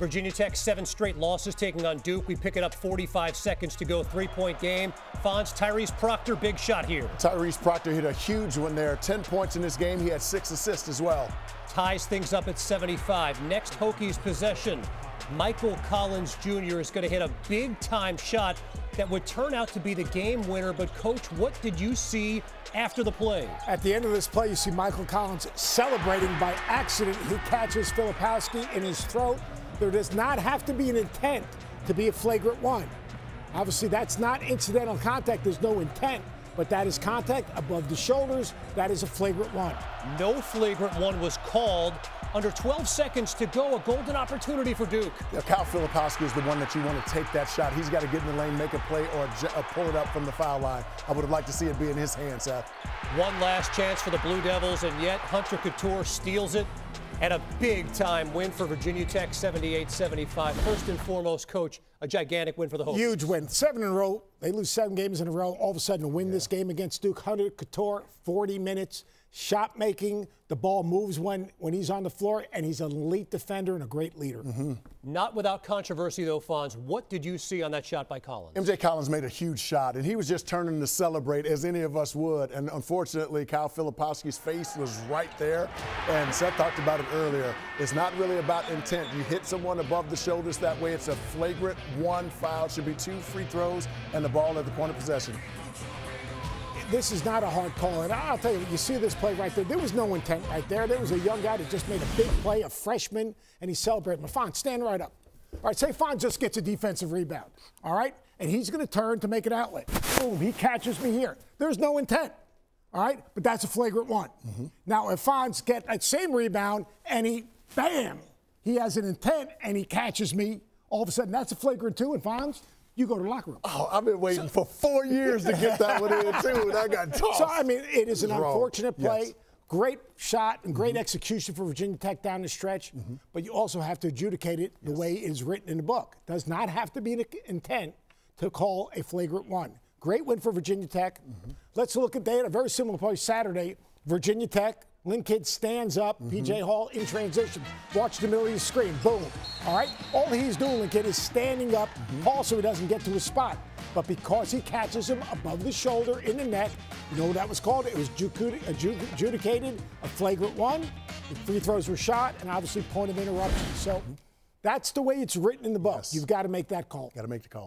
Virginia Tech, 7 straight losses, taking on Duke. We pick it up 45 seconds to go, three-point game. Fonz, Tyrese Proctor, big shot here. Tyrese Proctor hit a huge one there. 10 points in this game. He had 6 assists as well. Ties things up at 75. Next Hokies possession, Michael Collins Jr. is going to hit a big-time shot that would turn out to be the game winner. But, Coach, what did you see after the play? At the end of this play, you see Michael Collins celebrating by accident. He catches Filipowski in his throat. There does not have to be an intent to be a flagrant one. Obviously, that's not incidental contact. There's no intent. But that is contact above the shoulders. That is a flagrant one. No flagrant one was called. Under 12 seconds to go, a golden opportunity for Duke. Yeah, Kyle Filipowski is the one that you want to take that shot. He's got to get in the lane, make a play, or pull it up from the foul line. I would have liked to see it be in his hands, Seth. One last chance for the Blue Devils, and yet Hunter Couture steals it. And a big-time win for Virginia Tech, 78-75. First and foremost, Coach, a gigantic win for the Hokies. Huge win. 7 in a row. They lose 7 games in a row. All of a sudden, to win this game against Duke, Hunter Couture, 40 minutes. Shot making, the ball moves when he's on the floor, and he's an elite defender and a great leader. Not without controversy, though, Fonz. What did you see on that shot by Collins? MJ Collins made a huge shot, and he was just turning to celebrate, as any of us would. And unfortunately, Kyle Filipowski's face was right there. And Seth talked about it earlier. It's not really about intent. You hit someone above the shoulders that way, it's a flagrant one foul. Should be 2 free throws and the ball at the point of possession. This is not a hard call, and I'll tell you, you see this play right there. There was no intent right there. There was a young guy that just made a big play, a freshman, and he's celebrating. Fonz, stand right up. All right, say Fonz just gets a defensive rebound, all right? And he's going to turn to make an outlet. Boom, he catches me here. There's no intent, all right? But that's a flagrant one. Now, if Fonz gets that same rebound and he, bam, he has an intent and he catches me, all of a sudden that's a flagrant two, and Fonz, you go to the locker room. Oh, I've been waiting for 4 years to get that one in, too, and I got tossed. So, I mean, it is an unfortunate play. Yes. Great shot and great execution for Virginia Tech down the stretch, but you also have to adjudicate it the way it is written in the book. Does not have to be an intent to call a flagrant one. Great win for Virginia Tech. Let's look at a very similar play Saturday. Virginia Tech, Lin Kidd stands up, P.J. Hall in transition. Watch D'Amelio's screen, boom. All right, all he's doing, Lin Kidd, is standing up, Hall, so he doesn't get to his spot. But because he catches him above the shoulder in the net, you know what that was called? It was adjudicated, a flagrant one. The free throws were shot, and obviously point of interruption. So that's the way it's written in the book. You've got to make that call. Got to make the call.